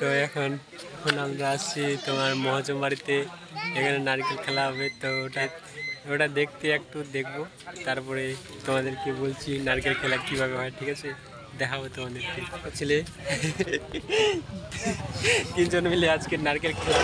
তো এখন এখন আমরা আসছি তোমার মহাজন বাড়িতে, এখানে নারকেল খেলা হবে। তো ওটা দেখতে একটু দেখবো, তারপরে তোমাদেরকে বলছি নারকেল খেলা কীভাবে হয়, ঠিক আছে? দেখাবো তোমাদেরকে। ছেলে তিনজন মিলে আজকে নারকেল খেলা।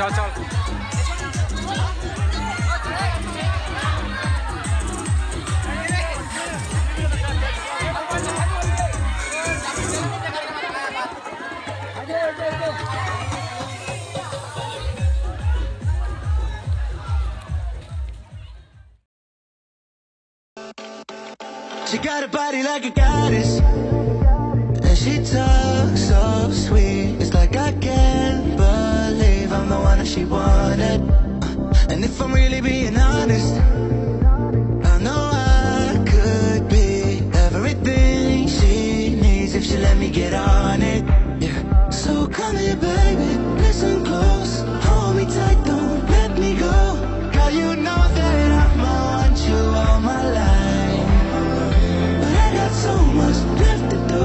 चल चल She got a body like a goddess, and she talks so sweet. It's like I can't believe I'm the one that she wanted. And if I'm really being honest, I know I could be everything she needs if she let me get on it. Yeah. So come here, baby, listen close, hold me tight, don't let me go. Girl, you know that I'ma want you all my life. So much left to do,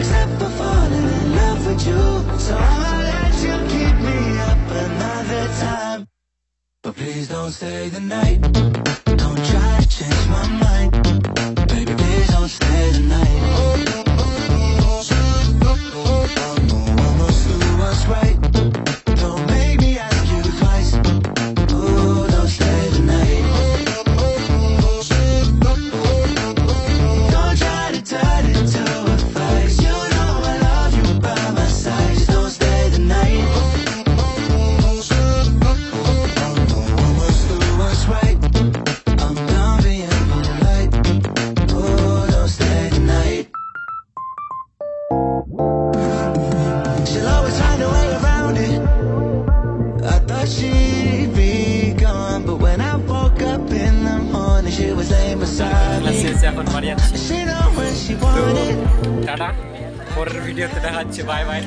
except for falling in love with you. So I'ma let you keep me up another time, but please don't stay the night. Don't try to change my mind, baby, please don't stay the night. I know I must do what's right, don't make me ask you twice. Ooh, don't stay the night. She'll always find a way around it. I thought she শেষে এখন বাড়ি যাচ্ছি। তো tata, পরের ভিডিওতে দেখা হচ্ছে, bye bye.